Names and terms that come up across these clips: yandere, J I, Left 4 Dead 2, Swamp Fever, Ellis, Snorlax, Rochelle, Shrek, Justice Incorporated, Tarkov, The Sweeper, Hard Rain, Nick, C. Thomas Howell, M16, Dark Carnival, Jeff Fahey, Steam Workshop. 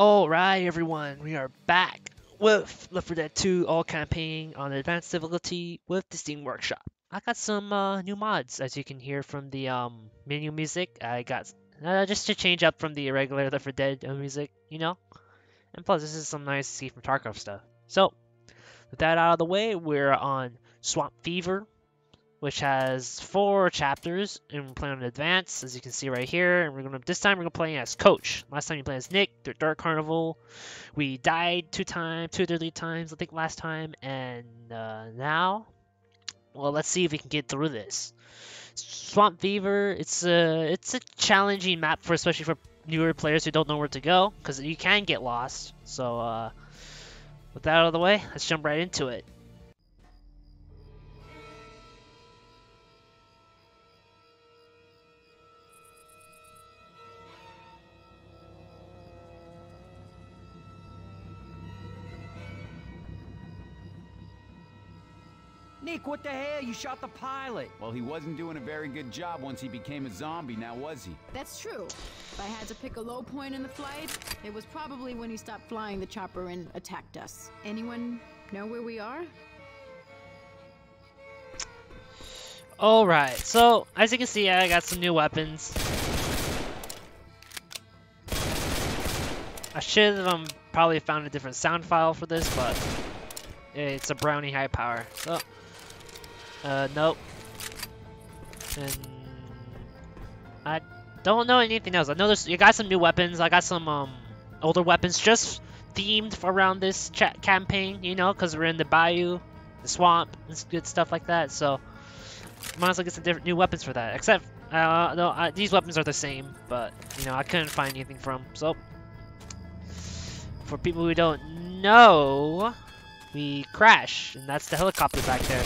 Alright everyone, we are back with Left 4 Dead 2 all campaign on advanced difficulty with the Steam Workshop. I got some new mods, as you can hear from the menu music. I got just to change up from the regular Left 4 Dead music, you know. And plus this is some nice to see from Tarkov stuff. So with that out of the way, we're on Swamp Fever, which has 4 chapters, and we're playing on advanced, as you can see right here. And we're gonna this time play as Coach. Last time we played as Nick, the Dark Carnival. We died 2 deadly times, I think last time, and now, well, let's see if we can get through this. Swamp Fever. It's a challenging map for especially for newer players who don't know where to go, because you can get lost. So with that out of the way, let's jump right into it. Nick, what the hell? You shot the pilot. Well, he wasn't doing a very good job once he became a zombie, now was he? That's true. If I had to pick a low point in the flight, it was probably when he stopped flying the chopper and attacked us. Anyone know where we are? Alright, so as you can see, I got some new weapons. I should have probably found a different sound file for this, but it's a brownie high power. So nope. And I don't know anything else. I know there's, you got some new weapons. I got some older weapons just themed for around this campaign, you know, because we're in the bayou, the swamp, and good stuff like that. So might as well get some different new weapons for that. Except no, these weapons are the same, but you know I couldn't find anything from. So for people who don't know, we crash, and that's the helicopter back there.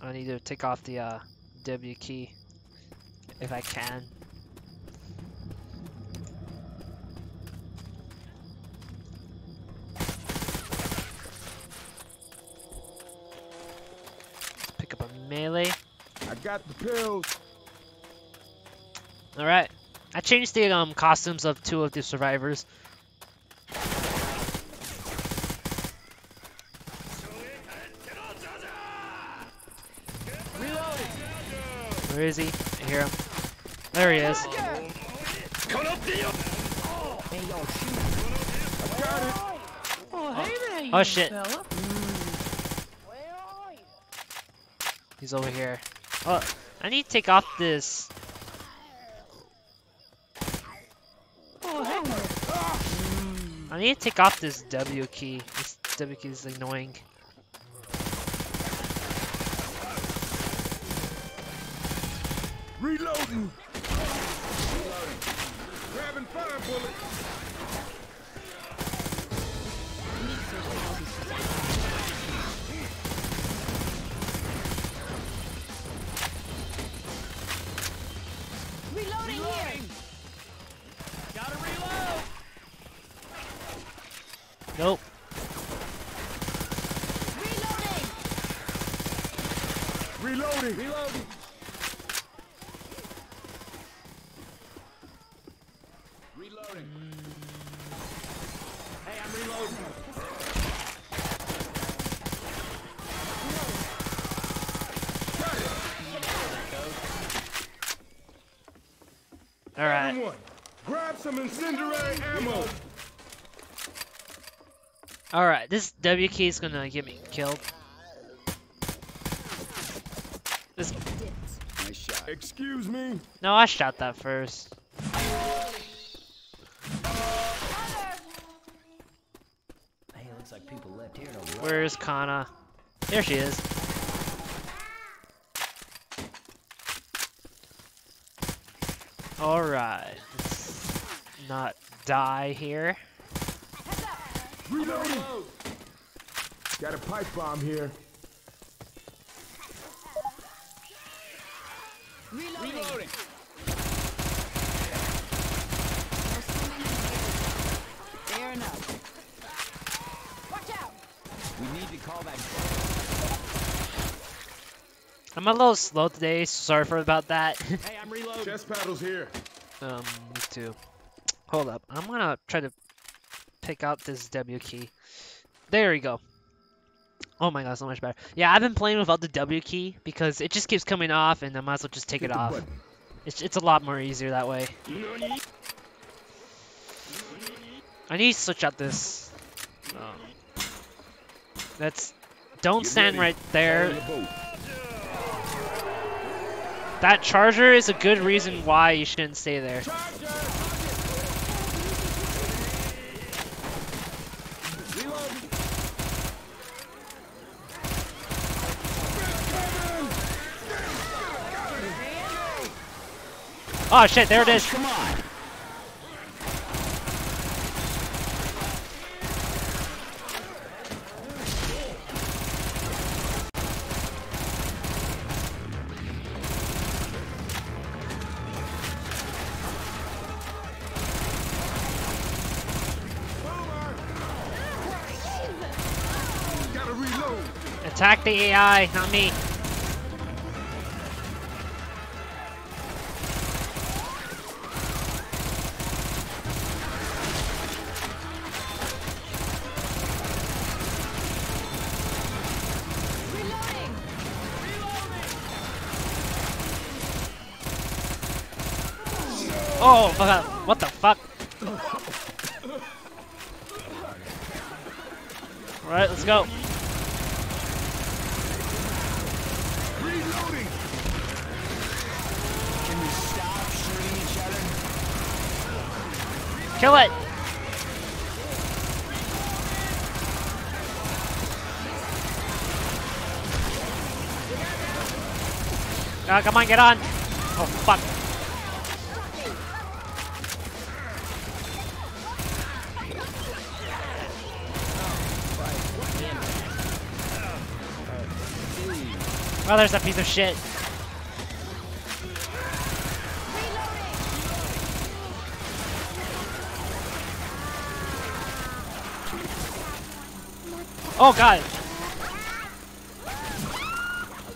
I need to take off the W key if I can. Let's pick up a melee. I got the pills. All right, I changed the costumes of 2 of the survivors. Where is he? I hear him. There he is. Oh shit. He's over here. Oh, I need to take off this. I need to take off this W key. This W key is annoying. Reloading. Grabbing fire bullets. Reloading here. Gotta reload. Nope. Reloading. Reloading. All right. Everyone, grab some incendiary ammo. All right, this W key is gonna get me killed. This. Nice shot. Excuse me. No, I shot that first. Hey, looks like people left here to run. Where's Kana? There she is. Alright, let's not die here. Reloading. Got a pipe bomb here. Reloading. Fair enough. Watch out. We need to call back. I'm a little slow today, sorry about that. Hey, I'm reloading. Chest paddles here. Me too. Hold up. I'm going to try to pick out this W key. There we go. Oh my god, so much better. Yeah, I've been playing without the W key because it just keeps coming off and I might as well just take it off. It's a lot more easier that way. I need to switch out this. Oh. That's... Don't stand right there. That charger is a good reason why you shouldn't stay there. Oh shit, there it is. Come on. Attack the AI, not me. Oh, what the fuck? All right, let's go. Reloading. Can we stop shooting each other? Kill it. Oh, come on, get on. Oh, fuck. Oh, there's that piece of shit. Oh god.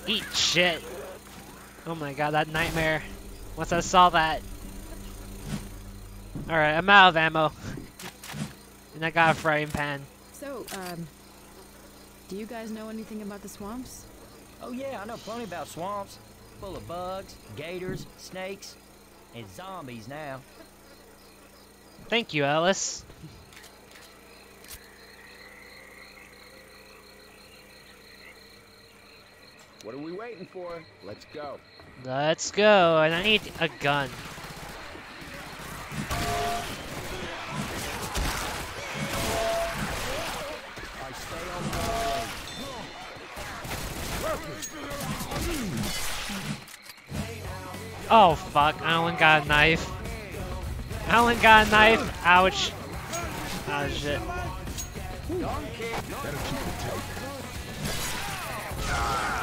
Eat shit. Oh my god, that nightmare. Once I saw that. Alright, I'm out of ammo. And I got a frying pan. So, do you guys know anything about the swamps? Oh yeah, I know plenty about swamps. Full of bugs, gators, snakes, and zombies now. Thank you, Ellis. What are we waiting for? Let's go. Let's go, and I need a gun. I stay on the road. Oh fuck, Alan got a knife. Alan got a knife. Ouch. Oh shit.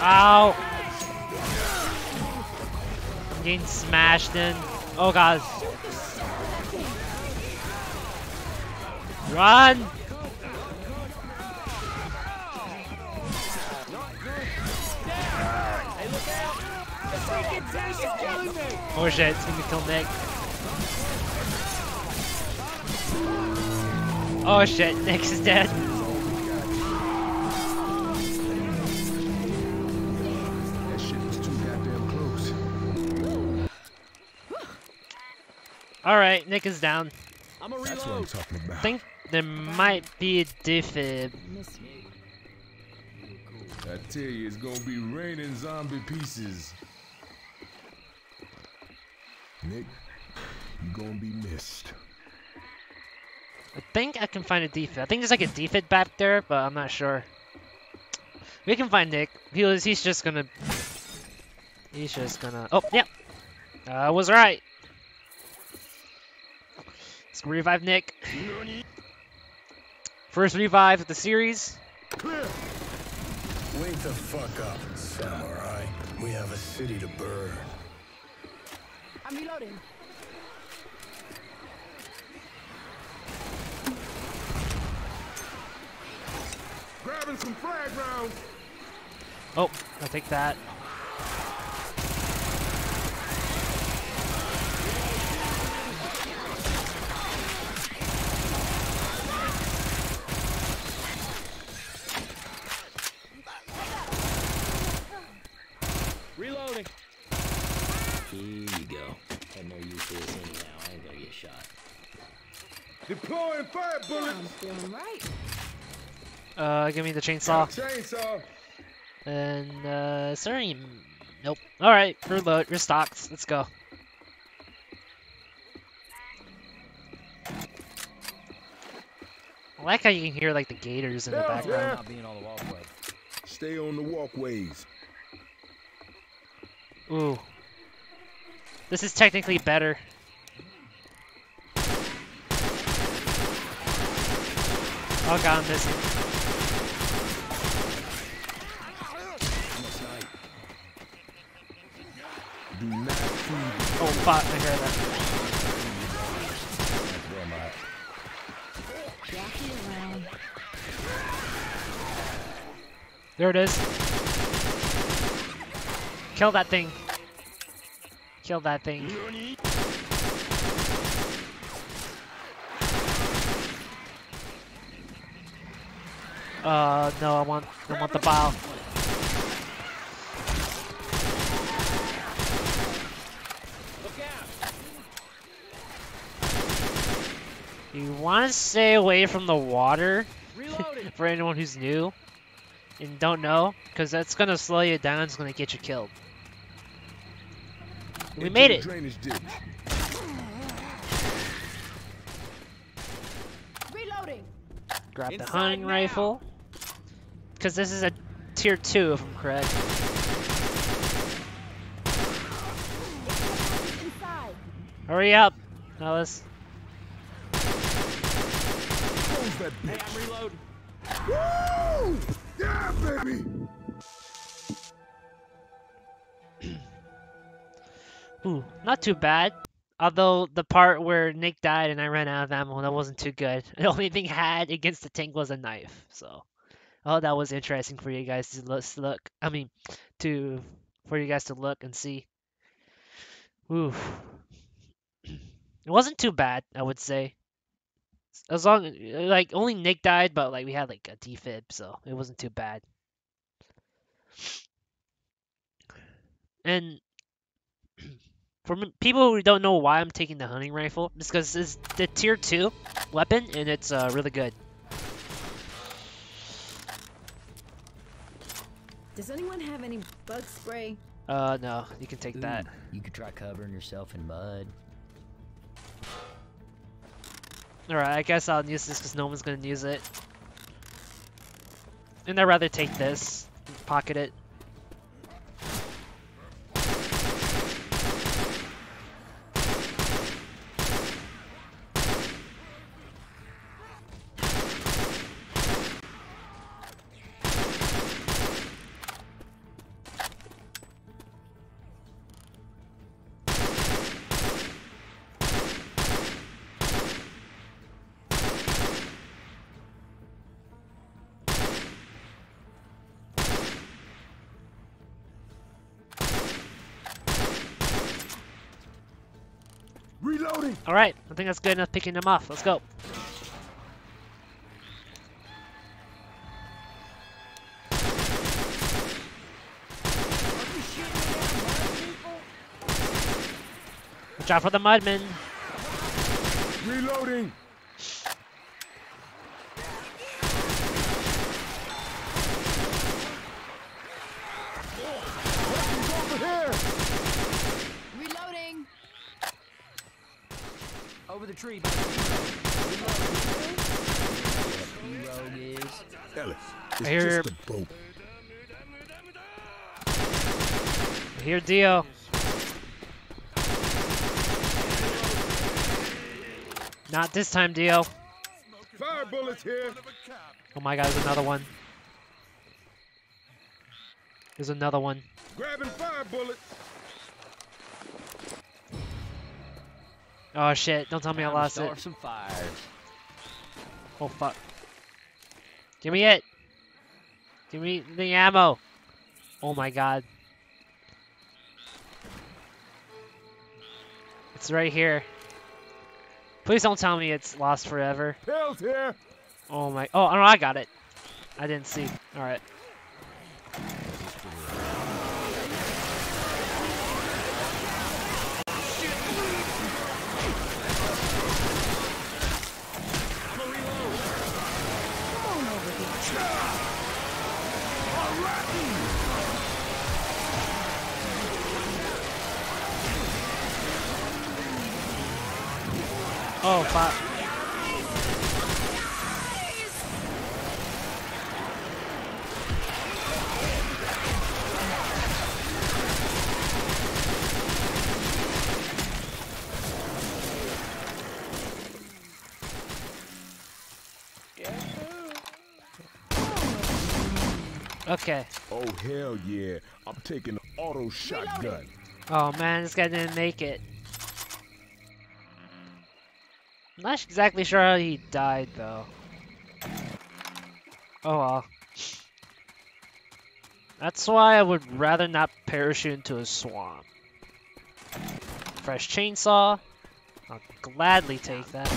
Ow. I'm getting smashed in. Oh god. Run! Oh shit, it's gonna kill Nick. Oh shit, Nick's dead. That shit was too goddamn close. Alright, Nick is down. I'm a reload. That's what I'm talking about. I think there might be a defib. I tell you, it's gonna be raining zombie pieces. Nick, you're gonna be missed. I think I can find a defib. I think there's like a defib back there, but I'm not sure. We can find Nick. He's just gonna... He's just gonna... Oh, yep! Yeah. I was right! Let's revive Nick. First revive of the series. Wake the fuck up, samurai. We have a city to burn. I'm reloading. Grabbing some frag rounds. Oh, I'll take that. Deploying fire bullets. I'm feeling right. Give me the chainsaw. Chainsaw. And is there any? Nope. All right, reload. Restocked. Let's go. I like how you can hear like the gators in the background. Yeah. Not being on the walkway. Stay on the walkways. Ooh. This is technically better. Oh god, I'm missing. Oh fuck, I heard that. There it is. Kill that thing. Kill that thing. No, I want the bow. You want to stay away from the water for anyone who's new. And don't know, because that's gonna slow you down. It's gonna get you killed. We made it. Reloading. Grab the hunting rifle, because this is a tier 2, if I'm correct. Hurry up, Ellis. Hey, I'm reloading. Woo! Yeah, baby. Ooh, not too bad. Although the part where Nick died and I ran out of ammo, that wasn't too good. The only thing I had against the tank was a knife. So, oh, that was interesting for you guys to look. I mean, for you guys to look and see. Ooh, it wasn't too bad, I would say. As long, like, only Nick died, but like we had like a defib, so it wasn't too bad. And for people who don't know why I'm taking the hunting rifle, it's because it's the tier 2 weapon, and it's really good. Does anyone have any bug spray? No, you can take that. You could try covering yourself in mud. Alright, I guess I'll use this because no one's going to use it. And I'd rather take this and pocket it. Alright, I think that's good enough picking them off. Let's go. Watch out for the mudmen. Reloading. Over the tree. I hear Dio. Not this time, Dio. Fire bullets here. Oh my god, there's another one. There's another one. Grabbing fire bullets. Oh shit, don't tell me I lost it. Some fires. Oh fuck. Give me it. Give me the ammo. Oh my god. It's right here. Please don't tell me it's lost forever. Pills here. Oh my. Oh, no, I got it. I didn't see. Alright. Oh, fuck. Okay. Oh hell yeah! I'm taking the auto shotgun. Oh man, this guy didn't make it. I'm not exactly sure how he died though. Oh well. That's why I would rather not parachute into a swamp. Fresh chainsaw. I'll gladly take that.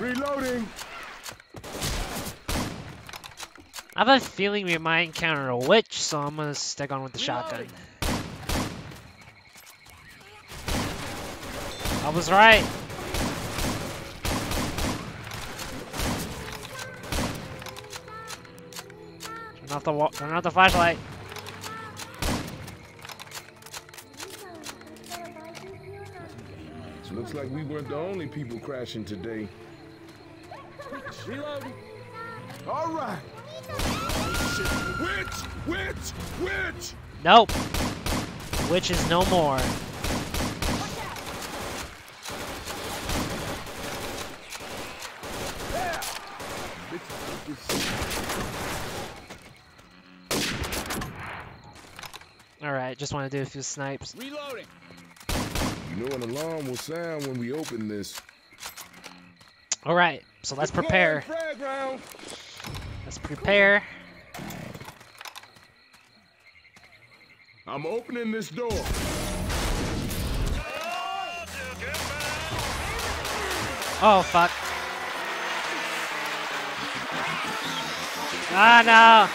Reloading. I have a feeling we might encounter a witch, so I'm gonna stick on with the shotgun. I was right. Turn off the flashlight. So looks like we weren't the only people crashing today. Reloading. All right. Witch. Nope. Witch is no more. All right. Just want to do a few snipes. Reloading. You know an alarm will sound when we open this. All right. So let's prepare. Let's prepare. I'm opening this door. Oh, fuck. Ah, no.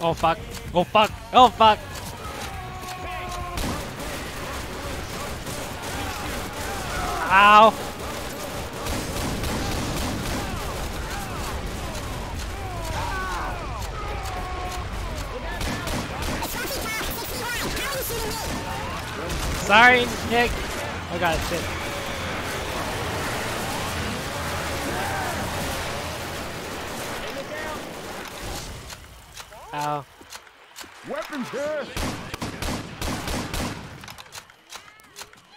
Oh fuck, oh fuck, oh fuck! Ow! Sorry, Nick! Oh god, shit. Ow. Weapons here.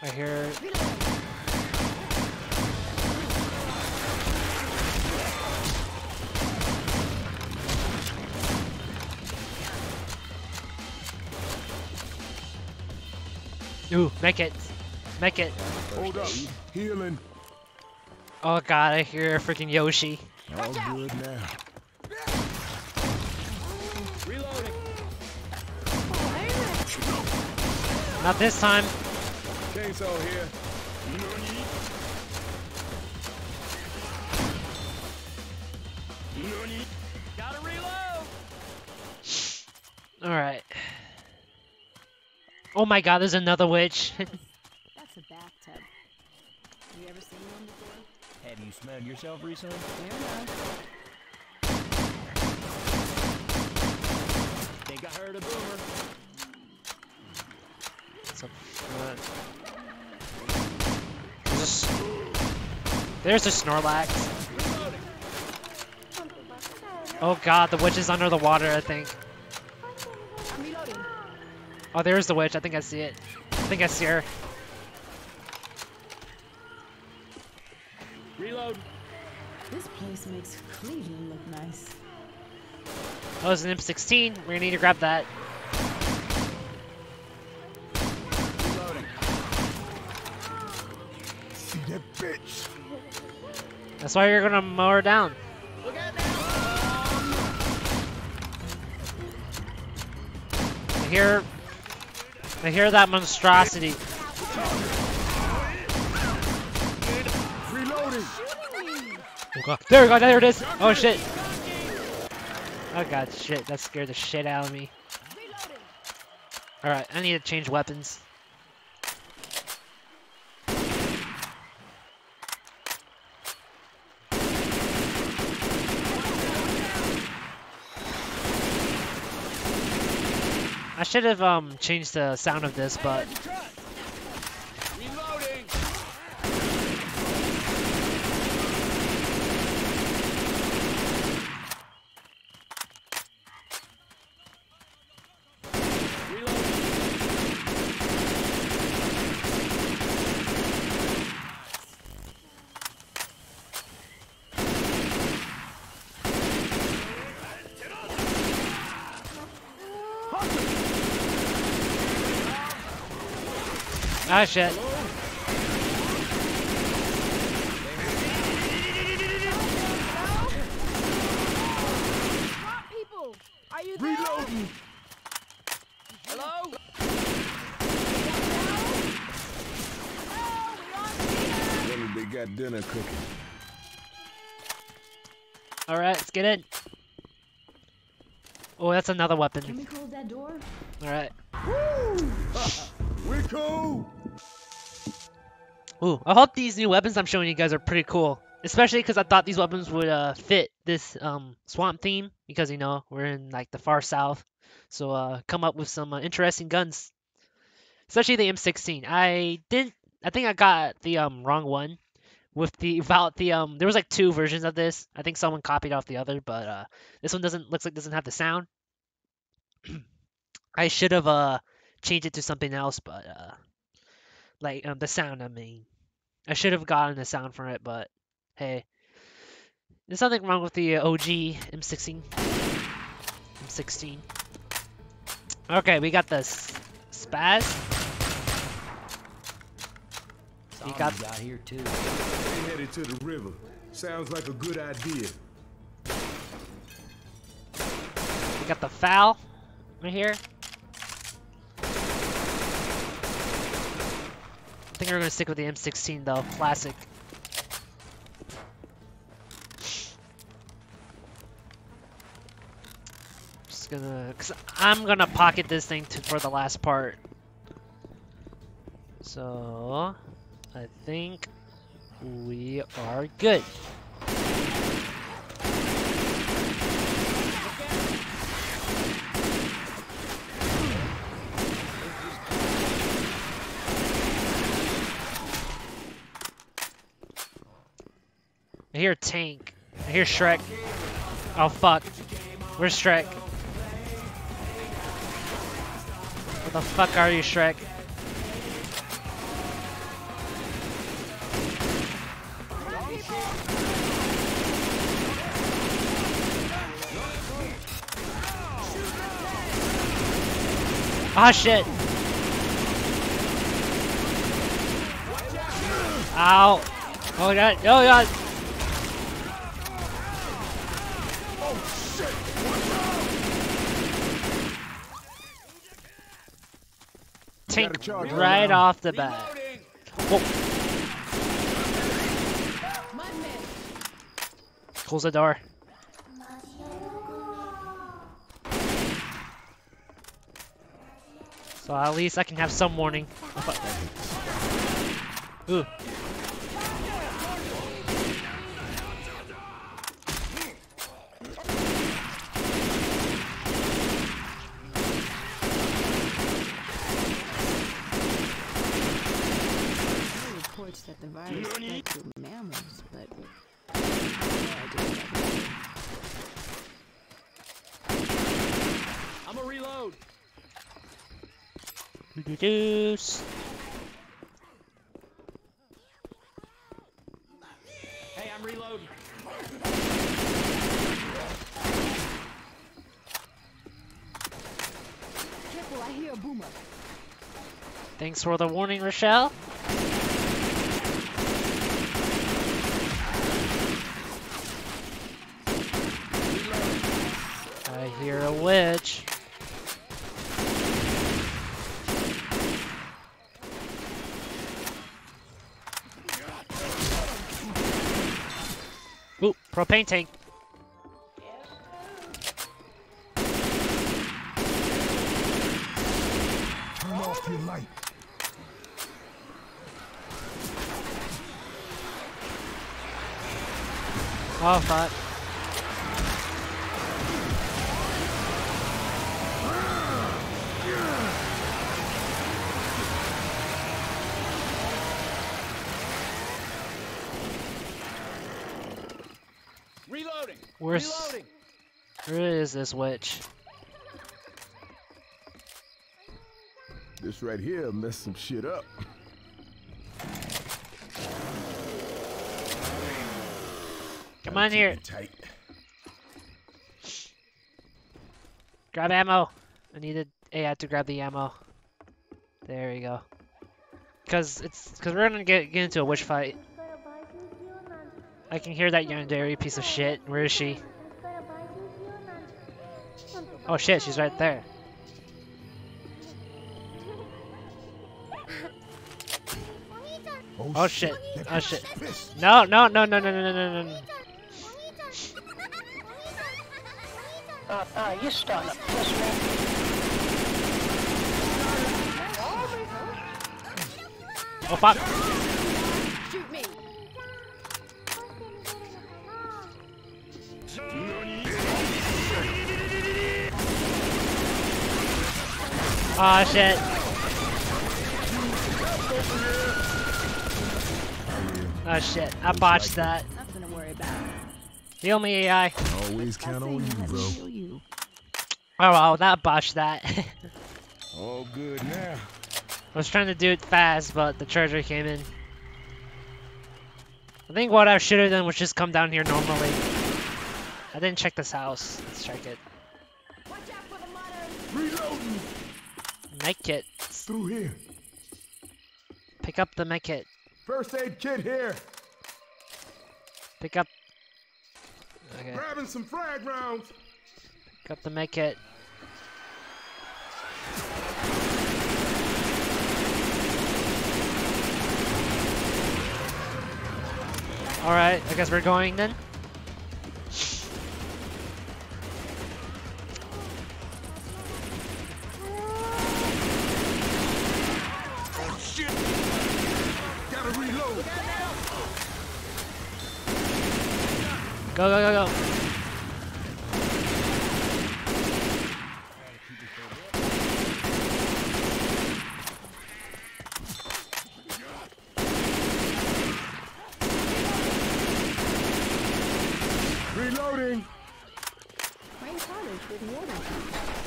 I hear it. Ooh, make it. Hold up, healing. Oh god, I hear a freaking Yoshi. All good now. Not this time. Chainsaw here. Noni. Gotta reload. All right. Oh my god, there's another witch. That's a bathtub. Have you ever seen one before? Have you smelled yourself recently? Fair enough. Think I heard a boomer. There's a Snorlax. Oh god, the witch is under the water, I think. Oh, there's the witch. I think I see it. I think I see her. Reload. This place makes Cleveland look nice. Oh, there's an M16. We're gonna need to grab that. Bitch. That's why you're gonna mow her down. Look at that. I hear that monstrosity. Reloading. Oh god. There we go. There it is. Oh shit. Oh god, shit, that scared the shit out of me. Alright, I need to change weapons. I should have changed the sound of this, but ah, shit. People, are you there? Reloading. Hello? Hello? They got dinner cooking. All right, let's get in. Oh, that's another weapon. Can we close that door? All right. Woo! We're cool. Ooh, I hope these new weapons I'm showing you guys are pretty cool. Especially because I thought these weapons would fit this swamp theme. Because, you know, we're in, like, the far south. So, come up with some interesting guns. Especially the M16. I think I got the wrong one. There was, like, two versions of this. I think someone copied off the other. But, this one looks like it doesn't have the sound. I should have, changed it to something else, but, the sound, I mean. I should have gotten the sound from it, but hey, there's nothing wrong with the OG M16. Okay, we got the spaz. We got out here too. They headed to the river. Sounds like a good idea. We got the foul right here. I think we're gonna stick with the M16 though, classic. Just gonna, cause I'm gonna pocket this thing for the last part. So I think we are good. I hear tank. I hear Shrek. Oh fuck. Where's Shrek? Where the fuck are you, Shrek? Ah shit. Ow. Oh god. Oh god. Tank right off the bat. Whoa. Close the door. So at least I can have some warning. Ooh. That the virus affects mammals, but I'm a reload. Reduce. Hey, I'm reloading. Careful, I hear a boomer. Thanks for the warning, Rochelle. You're a witch. Ooh, propane tank. Oh, fuck. Reloading. Reloading. Where is this witch? This right here messed some shit up. Come on here. Tight. Grab ammo. I needed AI to grab the ammo. There you go. Cause we're gonna get into a witch fight. I can hear that yandere piece of shit. Where is she? Oh shit, she's right there. Oh shit. Oh shit. No, no, no, no, no, no, no, no, no. You start up this way. Oh fuck. Shoot me. Aw, oh, shit. Oh, shit. I botched that. Nothing to worry about. Heal me, AI. Always count on you, bro. Oh, well, that botched that. All good now. I was trying to do it fast, but the charger came in. I think what I should have done was just come down here normally. I didn't check this house. Let's check it. Watch out for the modern. Reloading. Med kit. Through here. Pick up the med kit. First aid kit here. Pick up. Okay. Grabbing some frag rounds. Pick up the med kit. All right, I guess we're going then. Go, go, go, go. Reloading.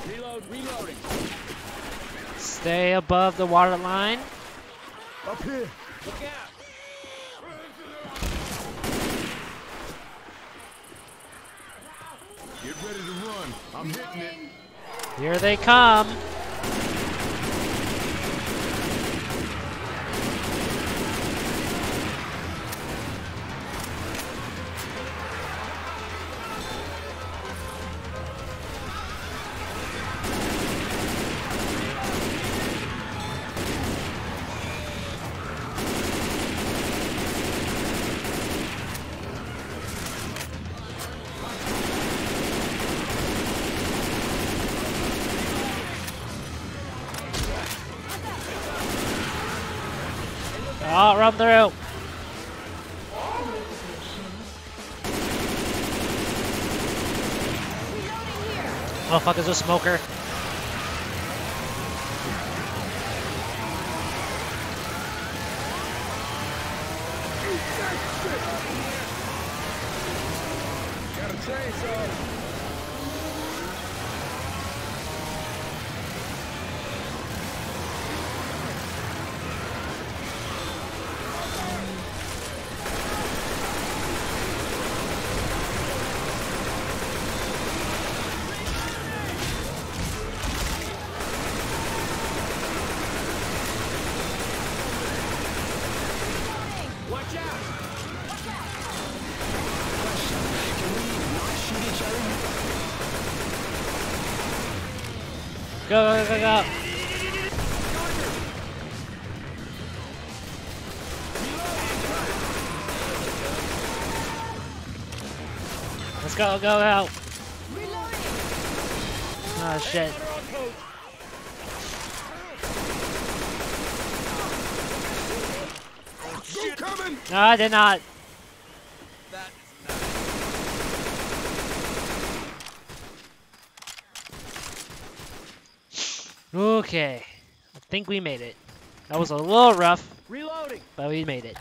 Reload, reloading. Stay above the water line. Up here. Look out. Get ready to run. I'm hitting it. Here they come. I'll run through. Oh fuck, there's a smoker. Go, go, go, go. Let's go, go, go. Oh, shit. No, I did not. Okay, I think we made it. That was a little rough, reloading, but we made it.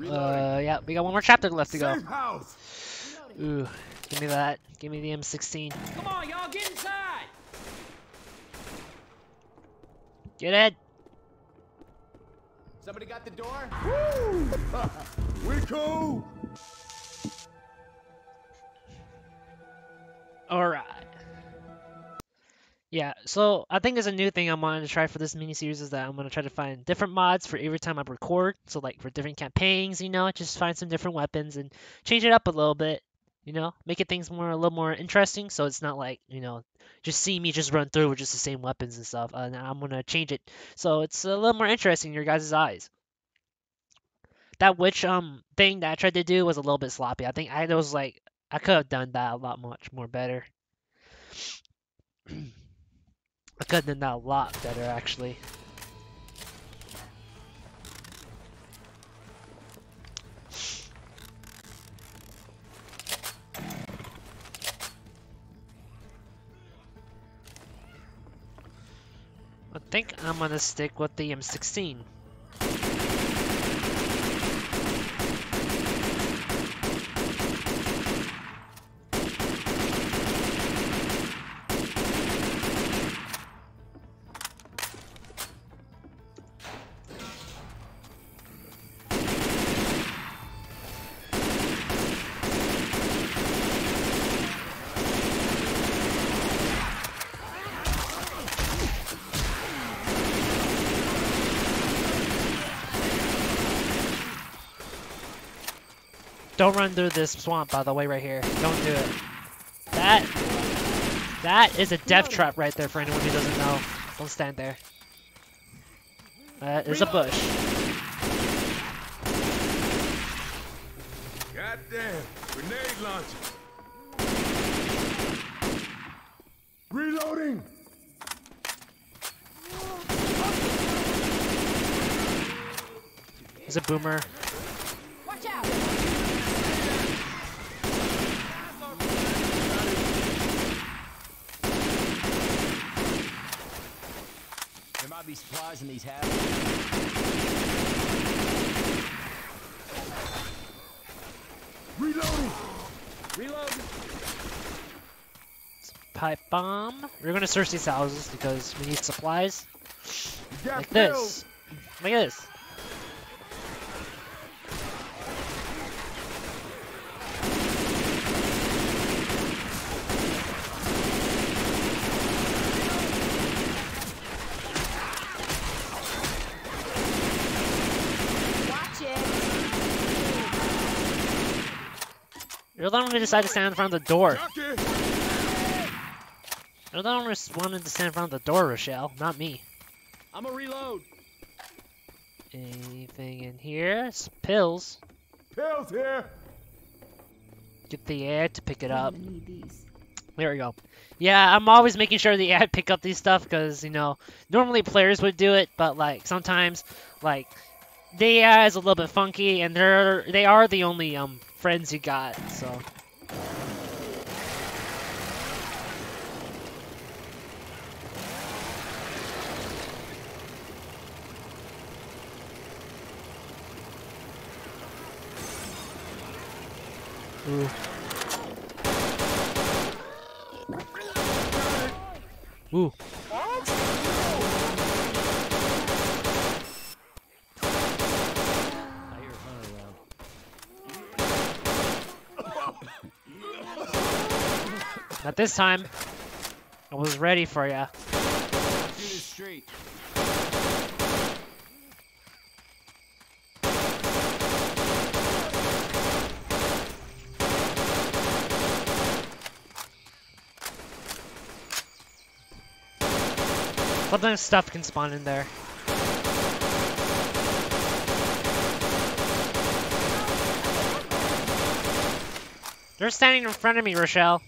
Yeah, we got one more chapter left to go. Ooh, give me that. Give me the M16. Come on, y'all, get inside. Get in. Somebody got the door? Woo! We're cool. All right. Yeah, so I think there's a new thing I'm wanting to try for this miniseries is that I'm going to try to find different mods for every time I record. So, like, for different campaigns, you know, just find some different weapons and change it up a little bit, you know, make it things more, a little more interesting. So it's not like, you know, just see me just run through with just the same weapons and stuff. And I'm going to change it. So it's a little more interesting in your guys' eyes. That witch thing that I tried to do was a little bit sloppy. I think I was like, I could have done that a lot much better. I could have done that a lot better, actually. I think I'm gonna stick with the M16. Don't run through this swamp, by the way, right here. Don't do it. That is a death trap right there for anyone who doesn't know. Don't stand there. That is a bush. Goddamn! Grenade launcher. Reloading. There's a boomer. Watch out! Be supplies in these houses. Reloading. Reloading. Pipe bomb. We're gonna search these houses because we need supplies. Like this. Like this. You're the one who decided to stand in front of the door. You're the one who wanted to stand in front of the door, Rochelle, not me. I'm a reload. Anything in here? Some pills. Pills here. Get the ad to pick it up. There we go. Yeah, I'm always making sure the ad pick up these stuff because, you know, normally players would do it, but like sometimes, like, the ad is a little bit funky, and they are the only friends you got, so. Ooh. Ooh. Not this time. I was ready for ya. Sometimes stuff can spawn in there. They're standing in front of me, Rochelle.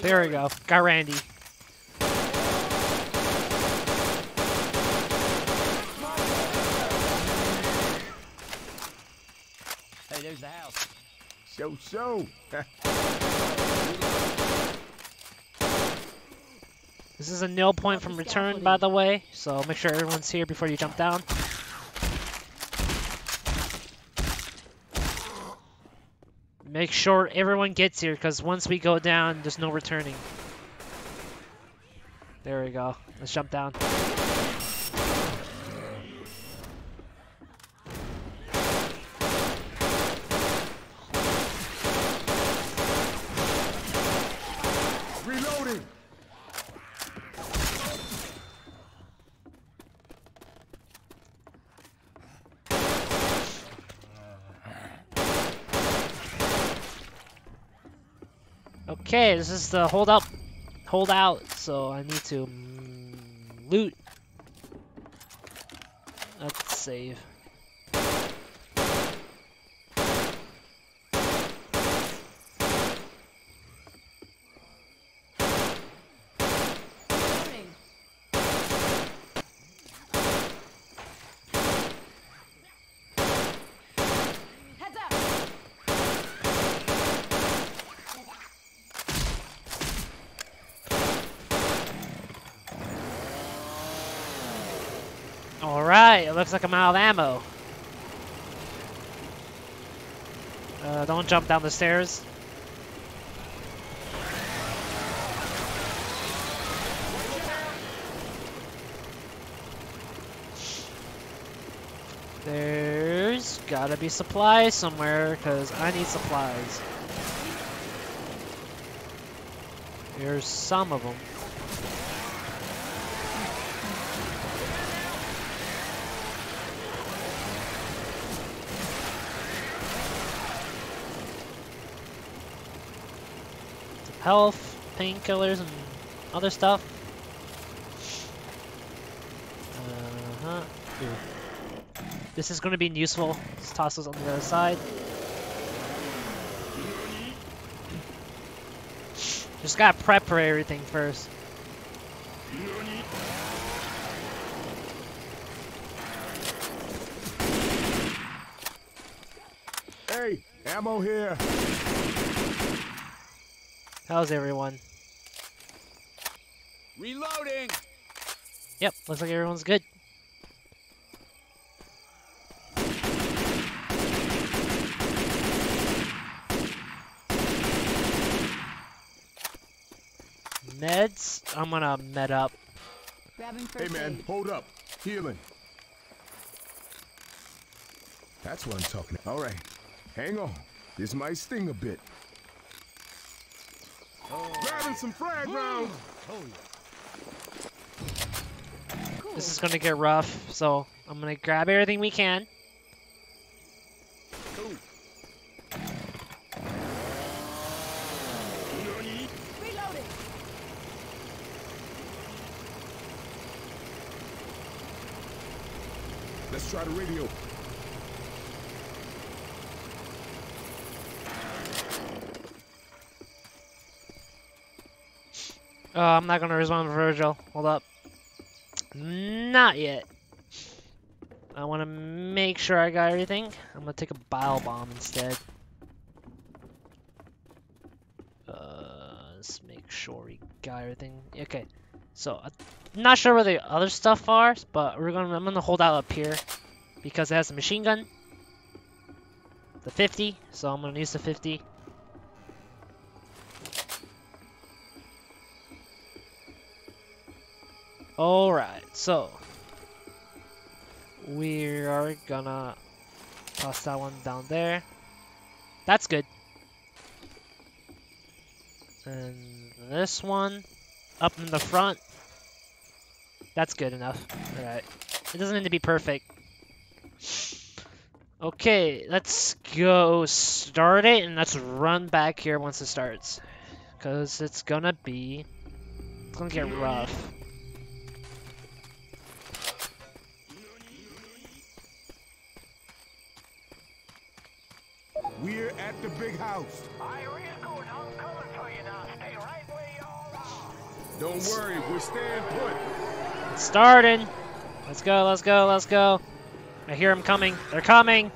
There we go. Got Randy. So. This is a nil point from return, by the way, so make sure everyone's here before you jump down. Make sure everyone gets here, because once we go down, there's no returning. There we go. Let's jump down. Reloading! Okay, this is the hold out, so I need to loot. Let's save. Alright, it looks like I'm out of ammo. Don't jump down the stairs. There's gotta be supplies somewhere, because I need supplies. Here's some of them. Health, painkillers, and other stuff. Ooh. This is going to be useful. Let's toss those on the other side. Just gotta prep for everything first. Hey, ammo here. How's everyone? Reloading. Yep, looks like everyone's good. Meds. I'm gonna med up. Hey man, hold up. Healing. That's what I'm talking about. All right, hang on. This might sting a bit. Grabbing some frag rounds. Cool. This is gonna get rough, so I'm gonna grab everything we can. Cool. Reloading. Let's try the radio. Oh, I'm not gonna respond to Virgil. Hold up. Not yet. I wanna make sure I got everything. I'm gonna take a bile bomb instead. Let's make sure we got everything. Okay. So, I'm not sure where the other stuff are, but I'm gonna hold out up here because it has a machine gun. The 50, so I'm gonna use the 50. Alright, so we are gonna toss that one down there. That's good. And this one up in the front. That's good enough. Alright, it doesn't need to be perfect. Okay, let's go start it and let's run back here once it starts. Because it's gonna get rough. We're at the big house. I'm coming for you now. Stay right where y'all are. Don't worry, we're staying put. It's starting. Let's go, let's go, let's go. I hear them coming. They're coming.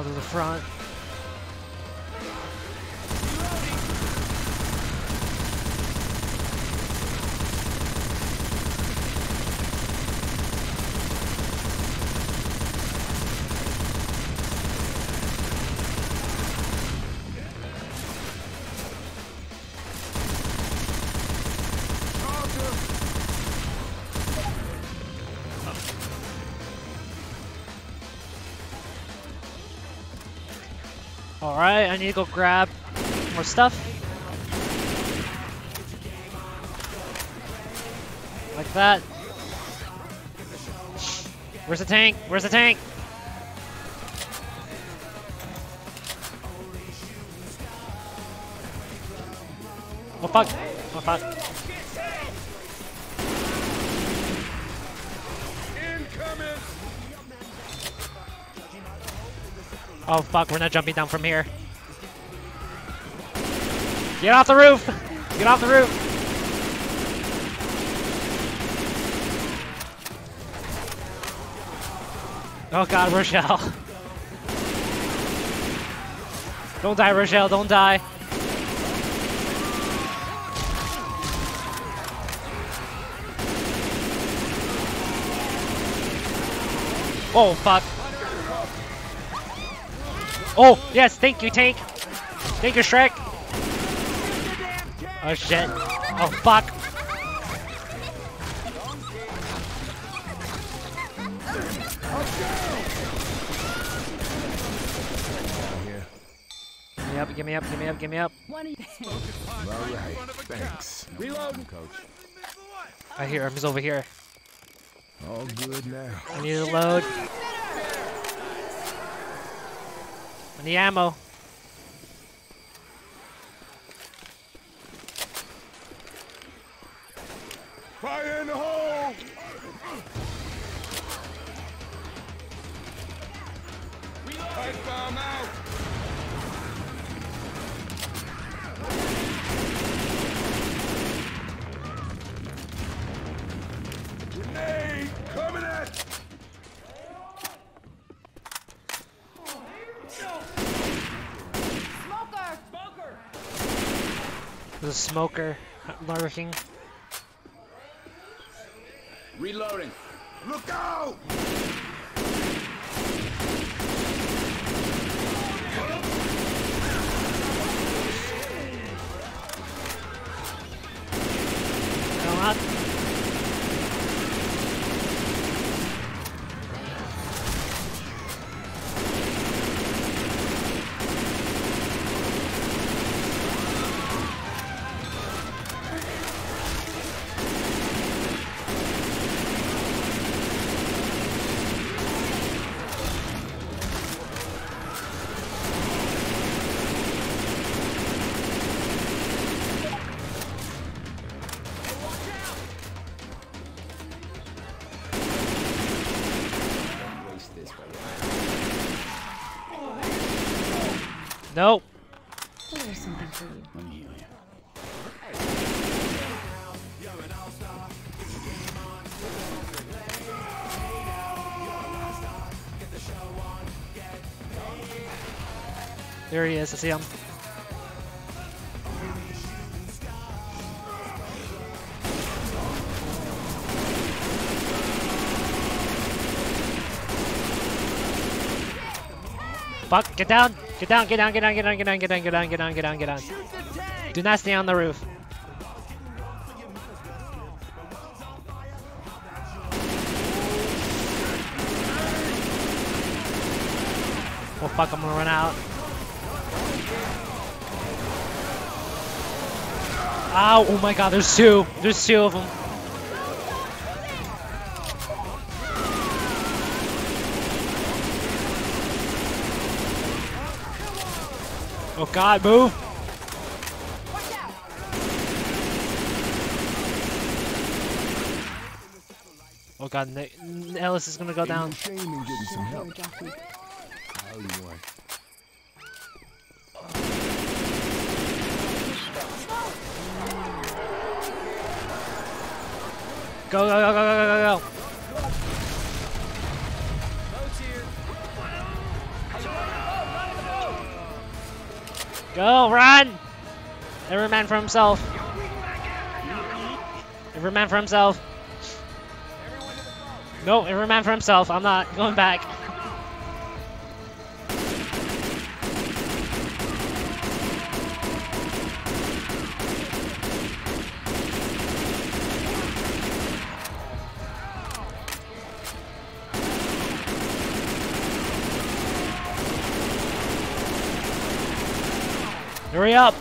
All to the front. Alright, I need to go grab more stuff. Like that. Where's the tank? Where's the tank? Oh fuck. Oh fuck. Oh fuck, we're not jumping down from here. Get off the roof! Get off the roof! Oh god, Rochelle. Don't die, Rochelle, don't die. Oh fuck. Oh, yes, thank you, Tank. Thank you, Shrek. Oh, shit. Oh, fuck. Give me up, give me up, give me up, give me up. All right, thanks. Reload, coach. I hear him, he's over here. All good now. I need to load. And the ammo. Fire in the hole. Pipe bomb out. Grenade coming at. There's a smoker lurking. Reloading. Look out! Come on. Nope. There's something for you. Let me heal you. There he is. I see him. Fuck, get down! Get down, get down, get down, get down, get down, get down, get down, get down, get down, get down. Do not stay on the roof. Oh fuck, I'm gonna run out. Ow, oh my god, there's two. There's two of them. Oh god, move! Watch out. Oh god, Nick. Ellis is gonna go down. Shame in getting some help. Go, go, go, go, go, go, go! Go. Go, run! Every man for himself. Every man for himself. No, every man for himself. I'm not going back. Hurry up!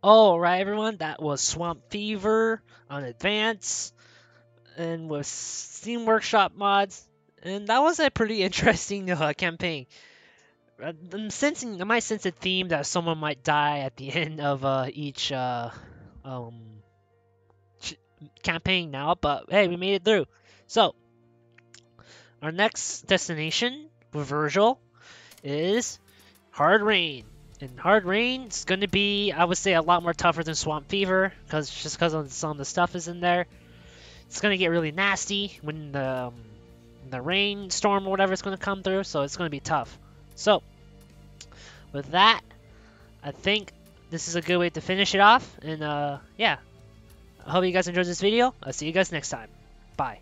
Alright everyone, that was Swamp Fever on Advance and with Steam Workshop mods, and that was a pretty interesting campaign. I might sense a theme that someone might die at the end of each campaign now, but hey, we made it through. So, our next destination with Virgil is Hard Rain. And Hard Rain is going to be, I would say, a lot more tougher than Swamp Fever, because some of the stuff is in there. It's going to get really nasty when the rainstorm or whatever is going to come through, so it's going to be tough. So, with that, I think this is a good way to finish it off. And yeah, I hope you guys enjoyed this video. I'll see you guys next time. Bye.